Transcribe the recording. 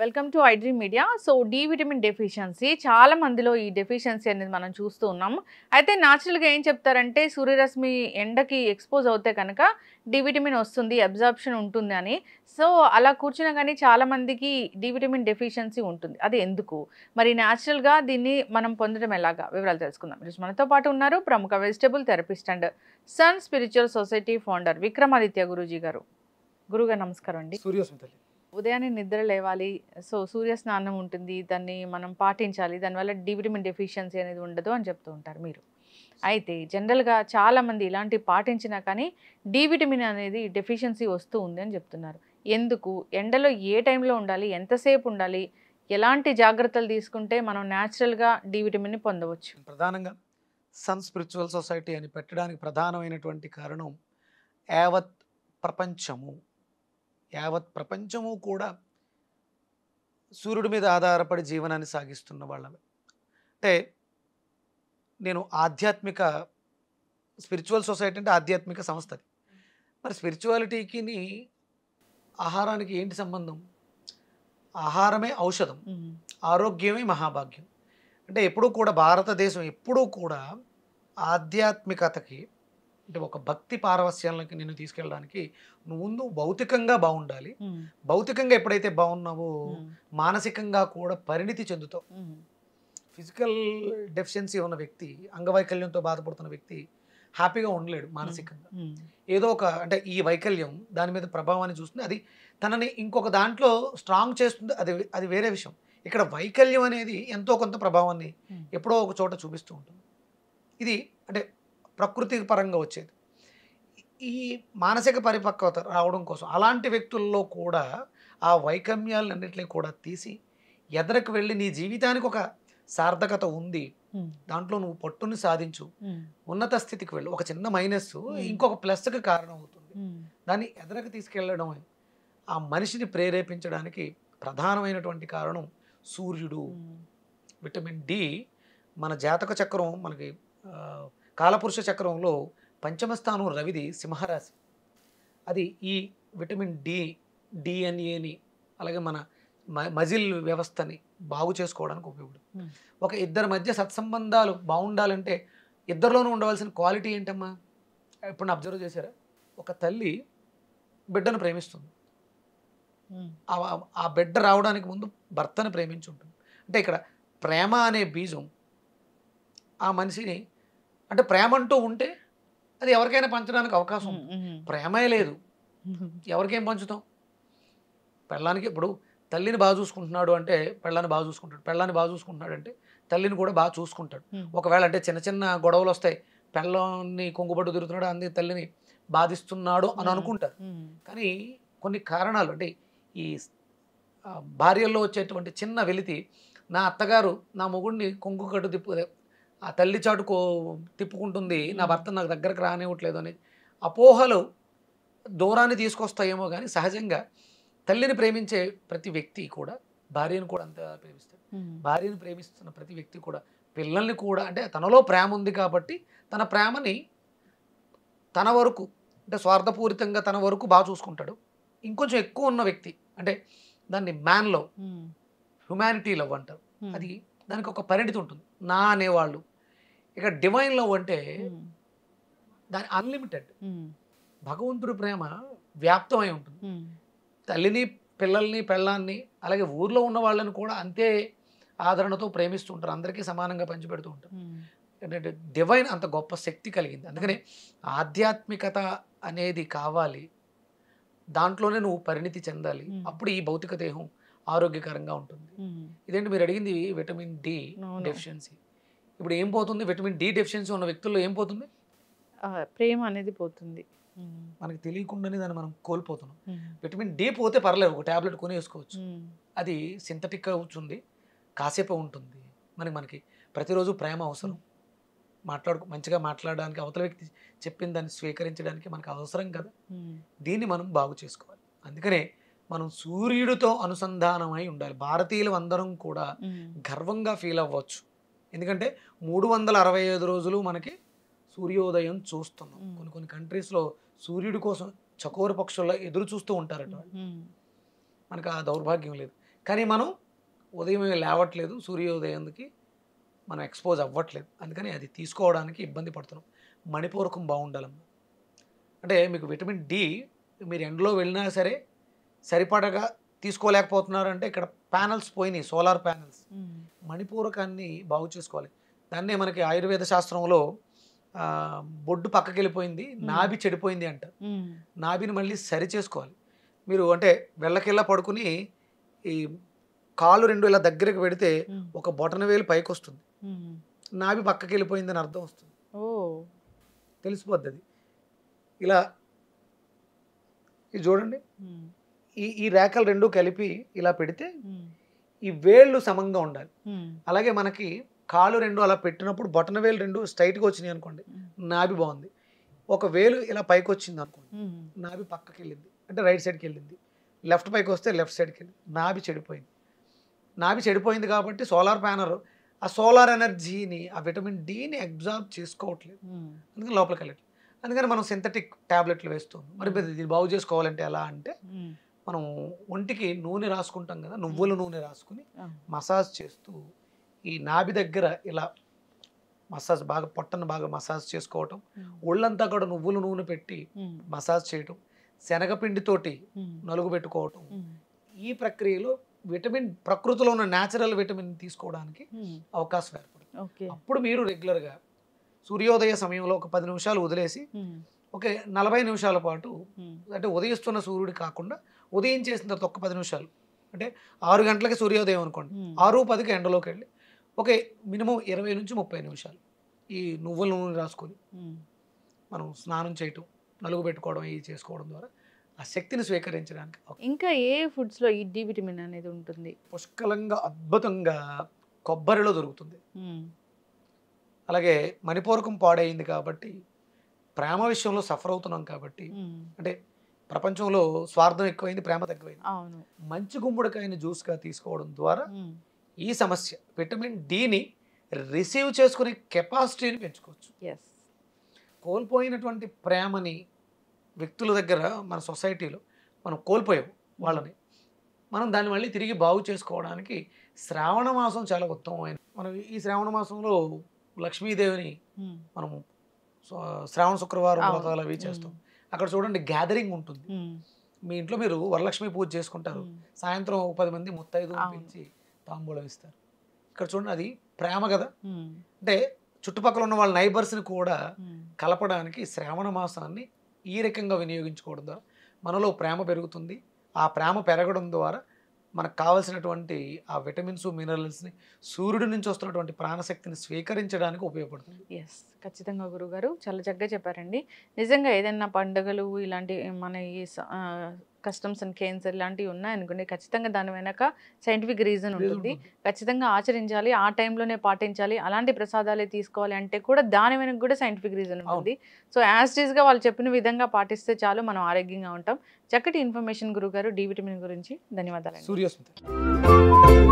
Welcome to iDream media. So D vitamin deficiency చాలా మందిలో ఈ డెఫిషియన్సీ అనేది మనం చూస్తూ ఉన్నాం. అయితే న్యాచురల్గా ఏం చెప్తారంటే సూర్యరశ్మి ఎండకి ఎక్స్పోజ్ అవుతే కనుక డి విటమిన్ వస్తుంది, అబ్జార్ప్షన్ ఉంటుంది అని. సో అలా కూర్చున్నా కానీ చాలామందికి డి విటమిన్ డెఫిషియన్సీ ఉంటుంది. అది ఎందుకు మరి న్యాచురల్గా దీన్ని మనం పొందడం ఎలాగా, వివరాలు తెలుసుకుందాం. ఈరోజు మనతో పాటు ఉన్నారు ప్రముఖ vegetable therapist and sun spiritual society founder Vikramaditya Guruji గారు. గురుగారు నమస్కారం అండి. సూర్యస్మితల్లి, ఉదయాన్నే నిద్ర లేవాలి. సో సూర్య స్నానం ఉంటుంది, దాన్ని మనం పాటించాలి, దానివల్ల డి విటమిన్ డెఫిషియన్సీ అనేది ఉండదు అని చెప్తూ ఉంటారు మీరు. అయితే జనరల్గా చాలామంది ఇలాంటివి పాటించినా కానీ డి విటమిన్ అనేది డెఫిషియన్సీ వస్తూ ఉంది అని చెప్తున్నారు. ఎందుకు, ఎండలో ఏ టైంలో ఉండాలి, ఎంతసేపు ఉండాలి, ఎలాంటి జాగ్రత్తలు తీసుకుంటే మనం న్యాచురల్గా డి విటమిన్ని పొందవచ్చు? ప్రధానంగా సన్ స్పిరిచువల్ సొసైటీ అని పెట్టడానికి ప్రధానమైనటువంటి కారణం, యావత్ ప్రపంచము కూడా సూర్యుడి మీద ఆధారపడి జీవనాన్ని సాగిస్తున్న వాళ్ళమే. అంటే నేను ఆధ్యాత్మిక స్పిరిచువల్ సొసైటీ అంటే ఆధ్యాత్మిక సంస్థ. మరి స్పిరిచువాలిటీకి ఆహారానికి ఏంటి సంబంధం? ఆహారమే ఔషధం, ఆరోగ్యమే మహాభాగ్యం. అంటే ఎప్పుడూ కూడా భారతదేశం ఎప్పుడూ కూడా ఆధ్యాత్మికతకి అంటే ఒక భక్తి పారవస్యాలకి నిన్ను తీసుకెళ్ళడానికి ముందు భౌతికంగా బాగుండాలి. భౌతికంగా ఎప్పుడైతే బాగున్నావో మానసికంగా కూడా పరిణితి చెందుతావు. ఫిజికల్ డెఫిషియన్సీ ఉన్న వ్యక్తి, అంగవైకల్యంతో బాధపడుతున్న వ్యక్తి హ్యాపీగా ఉండలేడు. మానసికంగా ఏదో ఒక అంటే ఈ వైకల్యం దాని మీద ప్రభావాన్ని చూస్తుంది, అది తనని ఇంకొక దాంట్లో స్ట్రాంగ్ చేస్తుంది. అది వేరే విషయం. ఇక్కడ వైకల్యం అనేది ఎంతో కొంత ప్రభావాన్ని ఎప్పుడో ఒక చోట చూపిస్తూ ఉంటుంది. ఇది అంటే ప్రకృతి పరంగా వచ్చేది. ఈ మానసిక పరిపక్వత రావడం కోసం అలాంటి వ్యక్తుల్లో కూడా ఆ వైకమ్యాలన్నింటినీ కూడా తీసి ఎదరకు వెళ్ళి నీ జీవితానికి ఒక సార్థకత ఉంది, దాంట్లో నువ్వు పట్టుని సాధించు, ఉన్నత స్థితికి వెళ్ళు. ఒక చిన్న మైనస్ ఇంకొక ప్లస్కి కారణం అవుతుంది. దాన్ని ఎదరకు తీసుకెళ్ళడం ఆ మనిషిని ప్రేరేపించడానికి ప్రధానమైనటువంటి కారణం సూర్యుడు. విటమిన్ డి మన జాతక చక్రం, మనకి కాలపురుష చక్రంలో పంచమ స్థానం రవిది, సింహరాశి. అది ఈ విటమిన్ డి, డిఎన్ఏని అలాగే మన మజిల్ వ్యవస్థని బాగు చేసుకోవడానికి ఉపయోగపడుతుంది. ఒక ఇద్దరి మధ్య సత్సంబంధాలు బాగుండాలంటే ఇద్దరిలోనూ ఉండవలసిన క్వాలిటీ ఏంటమ్మా? ఎప్పుడన్నా అబ్జర్వ్ చేశారా? ఒక తల్లి బిడ్డను ప్రేమిస్తుంది, ఆ బిడ్డ రావడానికి ముందు భర్తను ప్రేమించి ఉంటుంది. అంటే ఇక్కడ ప్రేమ అనే బీజం ఆ మనిషిని అంటే ప్రేమ అంటూ ఉంటే అది ఎవరికైనా పంచడానికి అవకాశం ఉంది. ప్రేమే లేదు, ఎవరికేం పంచుతాం? పెళ్ళానికి. ఇప్పుడు తల్లిని బాగా చూసుకుంటున్నాడు అంటే పెళ్ళాన్ని బాగా చూసుకుంటాడు, పెళ్ళాన్ని బాగా చూసుకుంటున్నాడు అంటే తల్లిని కూడా బాగా చూసుకుంటాడు. ఒకవేళ అంటే చిన్న చిన్న గొడవలు వస్తాయి, పెళ్ళాన్ని కొంగుబట్టు తిరుగుతున్నాడు, అందుకే తల్లిని బాధిస్తున్నాడు అని అనుకుంటారు. కానీ కొన్ని కారణాలు అంటే ఈ భార్యల్లో వచ్చేటువంటి చిన్న వెలితి, నా అత్తగారు నా మొగుడిని కొంగుగట్టు ఆ తల్లి చాటుకో తిప్పుకుంటుంది, నా భర్త నాకు దగ్గరకు రానివ్వట్లేదు అని అపోహలు దూరాన్ని తీసుకొస్తాయేమో. కానీ సహజంగా తల్లిని ప్రేమించే ప్రతి వ్యక్తి కూడా భార్యను కూడా అంత ప్రేమిస్తాడు. భార్యను ప్రేమిస్తున్న ప్రతి వ్యక్తి కూడా పిల్లల్ని కూడా, అంటే తనలో ప్రేమ ఉంది కాబట్టి తన ప్రేమని తన వరకు అంటే స్వార్థపూరితంగా తన వరకు బాగా చూసుకుంటాడు. ఇంకొంచెం ఎక్కువ ఉన్న వ్యక్తి అంటే దాన్ని మ్యాన్ లవ్, హ్యుమానిటీ లవ్ అంటారు. అది దానికి ఒక పరిణితి ఉంటుంది, నా అనేవాళ్ళు. ఇక డివైన్ లవ్ అంటే దాని అన్లిమిటెడ్, భగవంతుడి ప్రేమ వ్యాప్తమై ఉంటుంది. తల్లిని, పిల్లల్ని, పెళ్ళాన్ని అలాగే ఊర్లో ఉన్న వాళ్ళని కూడా అంతే ఆదరణతో ప్రేమిస్తూ ఉంటారు, అందరికీ సమానంగా పంచిపెడుతూ ఉంటారు. అంటే డివైన్ అంత గొప్ప శక్తి కలిగింది. అందుకనే ఆధ్యాత్మికత అనేది కావాలి, దాంట్లోనే నువ్వు పరిణితి చెందాలి, అప్పుడు ఈ భౌతిక దేహం ఆరోగ్యకరంగా ఉంటుంది. ఇదేంటి మీరు అడిగింది విటమిన్ డి డెఫిషియన్సీ. ఇప్పుడు ఏం పోతుంది? విటమిన్ డి డెఫిషియన్సీ ఉన్న వ్యక్తుల్లో ఏం పోతుంది? ప్రేమ అనేది పోతుంది. మనకు తెలియకుండానే దాన్ని మనం కోల్పోతున్నాం. విటమిన్ డి పోతే పర్లేదు, ఒక ట్యాబ్లెట్ కొని వేసుకోవచ్చు, అది సింథటిక్ అవుతుంది, కాసేపు ఉంటుంది. మనకి ప్రతిరోజు ప్రేమ అవసరం, మంచిగా మాట్లాడడానికి, అవతల వ్యక్తి చెప్పిన దాన్ని స్వీకరించడానికి మనకు అవసరం కదా. దీన్ని మనం బాగు చేసుకోవాలి. అందుకనే మనం సూర్యుడితో అనుసంధానమై ఉండాలి. భారతీయులు అందరం కూడా గర్వంగా ఫీల్ అవ్వచ్చు, ఎందుకంటే 365 రోజులు మనకి సూర్యోదయం చూస్తున్నాం. కొన్ని కంట్రీస్లో సూర్యుడి కోసం చకోర పక్షుల్లో ఎదురు చూస్తూ ఉంటారట. మనకు ఆ దౌర్భాగ్యం లేదు. కానీ మనం ఉదయం లేవట్లేదు, సూర్యోదయానికి మనం ఎక్స్పోజ్ అవ్వట్లేదు, అందుకని అది తీసుకోవడానికి ఇబ్బంది పడుతున్నాం. మణిపూరకం బాగుండాలమ్మా అంటే మీకు విటమిన్ డి మీరు ఎండలో వెళ్ళినా సరే సరిపడగా తీసుకోలేకపోతున్నారు అంటే ఇక్కడ ప్యానల్స్ పోయినాయి, సోలార్ ప్యానల్స్. మణిపూరకాన్ని బాగు చేసుకోవాలి. దాన్నే మనకి ఆయుర్వేద శాస్త్రంలో బొడ్డు పక్కకి వెళ్ళిపోయింది, నాభి చెడిపోయింది అంట. నాభిని మళ్ళీ సరి చేసుకోవాలి. మీరు అంటే వెళ్ళకెళ్ళ పడుకుని ఈ కాలు రెండు ఇలా దగ్గరికి పెడితే ఒక బొటన వేలు పైకి వస్తుంది, నాభి పక్కకి వెళ్ళిపోయింది అని అర్థం వస్తుంది, తెలిసిపోద్ది. ఇలా ఇది చూడండి, ఈ రేఖలు రెండు కలిపి ఇలా పెడితే ఈ వేళ్ళు సమంగా ఉండాలి. అలాగే మనకి కాళ్ళు రెండు అలా పెట్టినప్పుడు బొటన వేలు రెండు స్ట్రైట్గా వచ్చినాయి అనుకోండి, నాభి బాగుంది. ఒక వేలు ఇలా పైకి వచ్చింది అనుకోండి, నాభి పక్కకి వెళ్ళింది అంటే రైట్ సైడ్కి వెళ్ళింది, లెఫ్ట్ పైకి వస్తే లెఫ్ట్ సైడ్కి వెళ్ళింది, నాభి చెడిపోయింది. నాభి చెడిపోయింది కాబట్టి సోలార్ ప్యానల్ ఆ సోలార్ ఎనర్జీని ఆ విటమిన్ డిని అబ్జార్బ్ చేసుకోవట్లేదు, అందుకని లోపలికి వెళ్ళట్లేదు. అందుకని మనం సింథటిక్ ట్యాబ్లెట్లు వేస్తాం. మరి దీన్ని బాగు చేసుకోవాలంటే ఎలా అంటే మనం ఒంటికి నూనె రాసుకుంటాం కదా, నువ్వుల నూనె రాసుకుని మసాజ్ చేస్తూ ఈ నాభి దగ్గర ఇలా మసాజ్ బాగా పొట్టను బాగా మసాజ్ చేసుకోవటం, ఒళ్ళంతా కూడా నువ్వుల నూనె పెట్టి మసాజ్ చేయటం, శనగపిండితోటి నలుగు పెట్టుకోవటం, ఈ ప్రక్రియలో విటమిన్ ప్రకృతిలో ఉన్న న్యాచురల్ విటమిన్ తీసుకోవడానికి అవకాశం ఏర్పడుతుంది. అప్పుడు మీరు రెగ్యులర్గా సూర్యోదయ సమయంలో ఒక 10 నిమిషాలు వదిలేసి ఒక 40 నిమిషాల పాటు అంటే ఉదయిస్తున్న సూర్యుడు కాకుండా ఉదయం చేసిన తర్వాత ఒక 10 నిమిషాలు అంటే 6 గంటలకి సూర్యోదయం అనుకోండి, 6:10కి ఎండలోకి వెళ్ళి ఒక మినిమం 20 నుంచి 30 నిమిషాలు ఈ నువ్వుల నూనె రాసుకొని మనం స్నానం చేయటం, నలుగు పెట్టుకోవడం, ఇవి చేసుకోవడం ద్వారా ఆ శక్తిని స్వీకరించడానికి. ఇంకా ఏ ఫుడ్స్లో ఈ డి విటమిన్ అనేది ఉంటుంది? పుష్కలంగా అద్భుతంగా కొబ్బరిలో దొరుకుతుంది. అలాగే మణిపూరకం పాడైంది కాబట్టి, ప్రేమ విషయంలో సఫర్ అవుతున్నాం కాబట్టి, అంటే ప్రపంచంలో స్వార్థం ఎక్కువైంది, ప్రేమ తక్కువైంది. మంచి గుమ్మడికాయని జ్యూస్గా తీసుకోవడం ద్వారా ఈ సమస్య విటమిన్ డిని రిసీవ్ చేసుకునే కెపాసిటీని పెంచుకోవచ్చు. కోల్పోయినటువంటి ప్రేమని వ్యక్తుల దగ్గర మన సొసైటీలో మనం కోల్పోయాం వాళ్ళని, మనం దాన్ని మళ్ళీ తిరిగి బాగు చేసుకోవడానికి శ్రావణ మాసం చాలా ఉత్తమమైన. మనం ఈ శ్రావణ మాసంలో లక్ష్మీదేవిని మనం శ్రావణ శుక్రవారం వ్రతాలు అవి చేస్తాం. అక్కడ చూడండి గ్యాదరింగ్ ఉంటుంది. మీ ఇంట్లో మీరు వరలక్ష్మి పూజ చేసుకుంటారు, సాయంత్రం 10 మంది ముత్తైదు పిలిచి తాంబూలం ఇస్తారు. ఇక్కడ చూడండి అది ప్రేమ కదా, అంటే చుట్టుపక్కల ఉన్న వాళ్ళ నైబర్స్ని కూడా కలపడానికి శ్రావణ మాసాన్ని ఈ రకంగా వినియోగించుకోవడం ద్వారా మనలో ప్రేమ పెరుగుతుంది. ఆ ప్రేమ పెరగడం ద్వారా మనకు కావాల్సినటువంటి ఆ విటమిన్స్, మినరల్స్ని, సూర్యుడి నుంచి వస్తున్నటువంటి ప్రాణశక్తిని స్వీకరించడానికి ఉపయోగపడుతుంది. ఎస్, ఖచ్చితంగా గురుగారు చాలా చక్కగా చెప్పారండి. నిజంగా ఏదైనా పండుగలు ఇలాంటి మన ఈ కస్టమ్స్ అండ్ కేన్సర్ ఇలాంటివి ఉన్నాయనుకోండి, ఖచ్చితంగా దాని వెనక సైంటిఫిక్ రీజన్ ఉంటుంది, ఖచ్చితంగా ఆచరించాలి, ఆ టైంలోనే పాటించాలి, అలాంటి ప్రసాదాలే తీసుకోవాలి అంటే కూడా దాని వెనక కూడా సైంటిఫిక్ రీజన్ ఉంటుంది. సో యాజ్ టీజ్గా వాళ్ళు చెప్పిన విధంగా పాటిస్తే చాలు, మనం ఆరోగ్యంగా ఉంటాం. చక్కటి ఇన్ఫర్మేషన్ గురుగారు, డి విటమిన్ గురించి ధన్యవాదాలు.